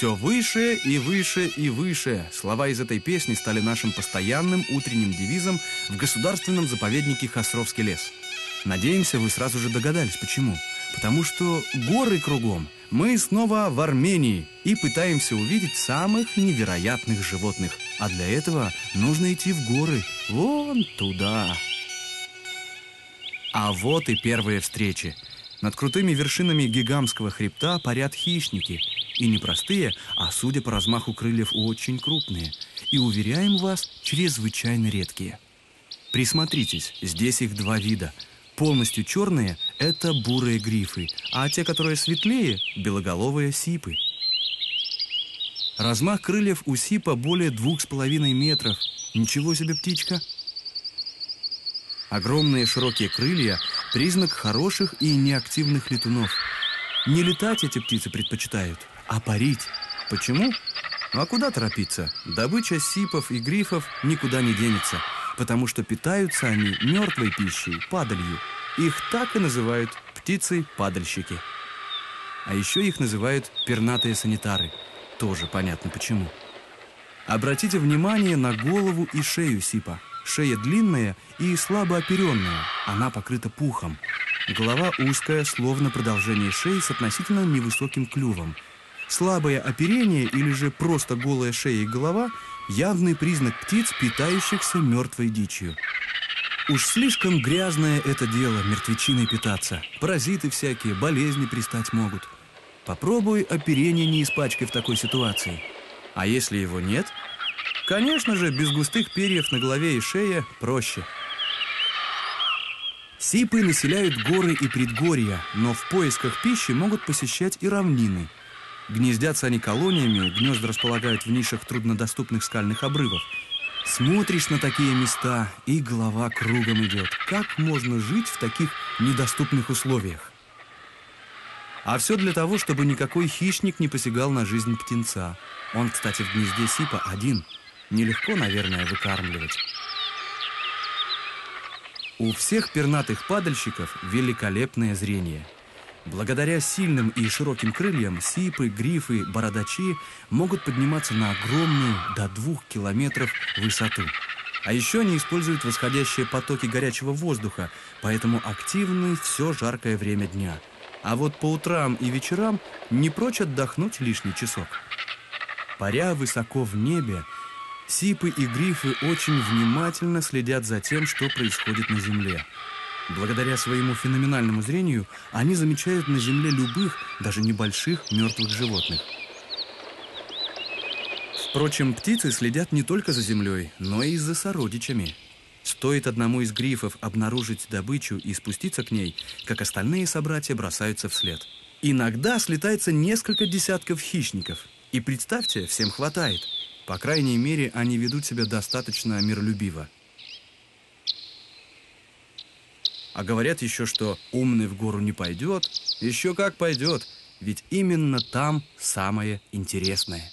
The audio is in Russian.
Все выше и выше и выше. Слова из этой песни стали нашим постоянным утренним девизом в государственном заповеднике Хосровский лес. Надеемся, вы сразу же догадались, почему. Потому что горы кругом. Мы снова в Армении и пытаемся увидеть самых невероятных животных. А для этого нужно идти в горы, вон туда. А вот и первые встречи. Над крутыми вершинами гигантского хребта парят хищники. И не простые, а, судя по размаху крыльев, очень крупные. И, уверяем вас, чрезвычайно редкие. Присмотритесь, здесь их два вида. Полностью черные – это бурые грифы, а те, которые светлее – белоголовые сипы. Размах крыльев у сипа более 2,5 метров. Ничего себе птичка! Огромные широкие крылья – признак хороших и неактивных летунов. Не летать эти птицы предпочитают, а парить. Почему? А куда торопиться? Добыча сипов и грифов никуда не денется, потому что питаются они мертвой пищей, падалью. Их так и называют птицы-падальщики. А еще их называют пернатые санитары. Тоже понятно почему. Обратите внимание на голову и шею сипа. Шея длинная и слабо оперенная, она покрыта пухом. Голова узкая, словно продолжение шеи с относительно невысоким клювом. Слабое оперение или же просто голая шея и голова – явный признак птиц, питающихся мертвой дичью. Уж слишком грязное это дело – мертвечиной питаться. Паразиты всякие, болезни пристать могут. Попробуй оперение не испачкай в такой ситуации. А если его нет? Конечно же, без густых перьев на голове и шее проще. Сипы населяют горы и предгорья, но в поисках пищи могут посещать и равнины. Гнездятся они колониями, гнезда располагают в нишах труднодоступных скальных обрывов. Смотришь на такие места, и голова кругом идет. Как можно жить в таких недоступных условиях? А все для того, чтобы никакой хищник не посягал на жизнь птенца. Он, кстати, в гнезде сипа один. Нелегко, наверное, выкармливать. У всех пернатых падальщиков великолепное зрение. Благодаря сильным и широким крыльям сипы, грифы, бородачи могут подниматься на огромную до 2 километров высоту. А еще они используют восходящие потоки горячего воздуха, поэтому активны все жаркое время дня. А вот по утрам и вечерам не прочь отдохнуть лишний часок. Паря высоко в небе, сипы и грифы очень внимательно следят за тем, что происходит на Земле. Благодаря своему феноменальному зрению они замечают на Земле любых, даже небольших, мертвых животных. Впрочем, птицы следят не только за Землей, но и за сородичами. Стоит одному из грифов обнаружить добычу и спуститься к ней, как остальные собратья бросаются вслед. Иногда слетается несколько десятков хищников. И представьте, всем хватает. По крайней мере, они ведут себя достаточно миролюбиво. А говорят еще, что умный в гору не пойдет. Еще как пойдет, ведь именно там самое интересное.